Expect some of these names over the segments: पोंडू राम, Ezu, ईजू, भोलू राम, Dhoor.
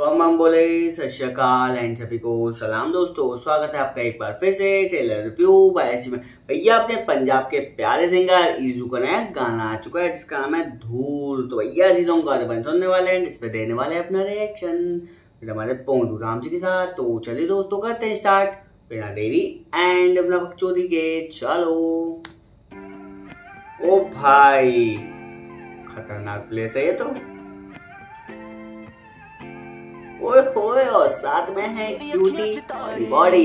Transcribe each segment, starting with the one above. बम बम बोले सत श्री अकाल एंड सभी को सलाम दोस्तों, स्वागत है आपका एक बार फिर से ट्रेलर रिव्यू बाय एजू में। भैया अपने पंजाब के प्यारे सिंगर ईजू का नया गाना आ चुका है जिसका नाम है धूल। तो भैया जी सॉन्ग गाने बंद होने वाले हैं, इस पर देने वाले हैं अपना रिएक्शन हमारे पोंडू राम जी के साथ। तो चलिए दोस्तों करते हैं स्टार्ट बिना देरी एंड अपना बकचोदी के। चलो ओ भाई, खतरनाक प्लेस है ये तो। ओए होए, और साथ में है ब्यूटी और बॉडी।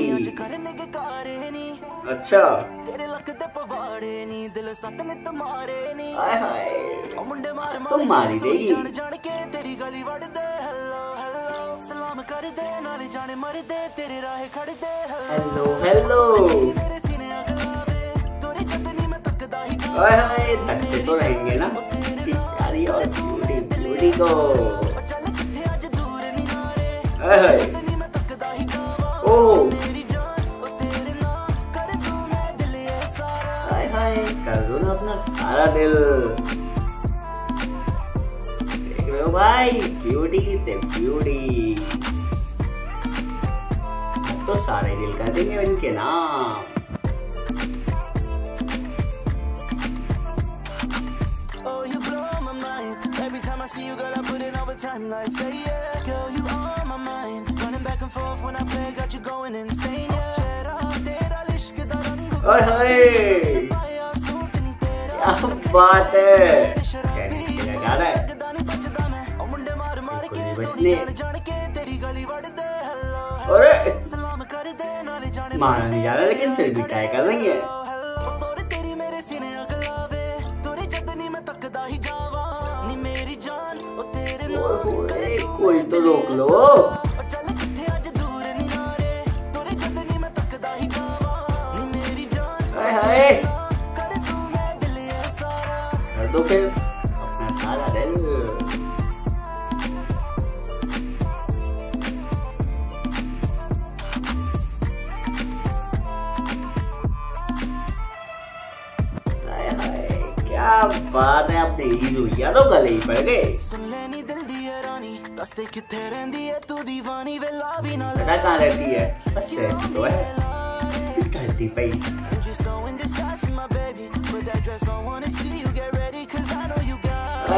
अच्छा, हाय हाय तो मारी देगी। हेलो हेलो, हाय हाय तकते तो रहेंगे ना प्यारी और ब्यूटी ब्यूटी को। अपना सारा दिल देख रहे हो भाई, ब्यूटी ते ब्यूटी। तो सारे दिल कर देंगे इनके नाम। क्या बात है, टेनिस खेला जा रहा है। अरे मारा नहीं जा रहा, लेकिन फिर भी ट्राई कर रही है। कोई तो रोक लो। तो फिर अपना सारा दिल। हाय हाय क्या बात है, आपने ईजू यारों गले ही पड़ गए। पता कहाँ रहती है, बस रहती तो है इस धरती पे ही। क्या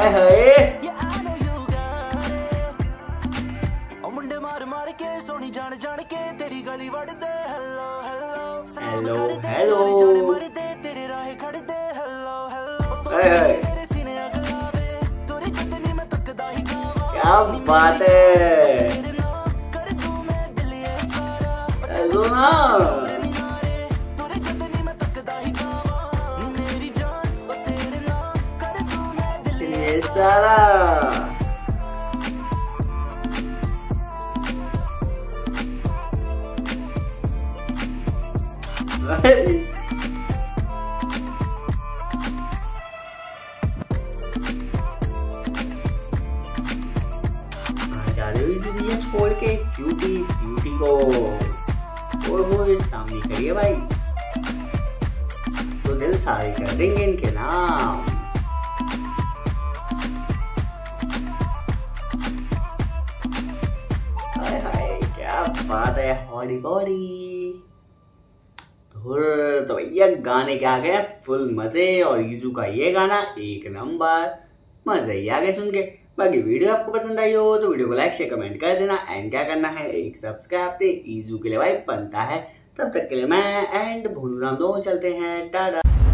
बात है, एज़ू ना सारा। छोड़ के ब्यूटी ब्यूटी को और वो सामने करिए भाई, तो दिल सारे कर देंगे इनके नाम। बात है हॉरी बॉडी। तो भैया गाने के आ गए फुल मजे, और ईजू का ये गाना एक नंबर, मजे ही आ गए सुन के। बाकी वीडियो आपको पसंद आई हो तो वीडियो को लाइक शेयर कमेंट कर देना एंड क्या करना है एक सब्सक्राइब ईजू के लिए भाई बनता है। तब तक के लिए मैं एंड भोलू राम दो चलते हैं, टाटा।